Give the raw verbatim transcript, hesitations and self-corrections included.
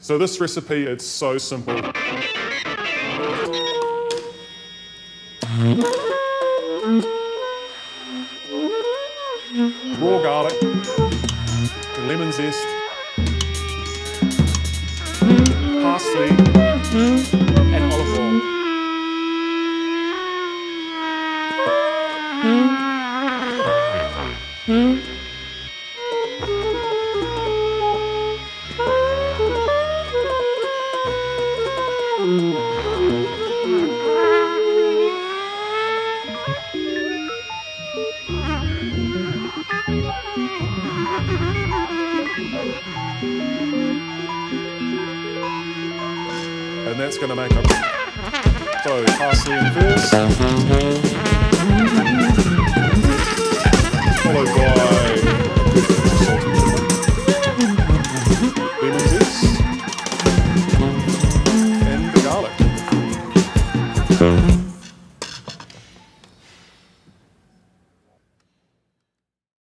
So this recipe, it's so simple. Raw garlic, lemon zest, parsley, and olive oil. And that's going to make up. So, Parsi and Fils, followed by lemon zest and the garlic.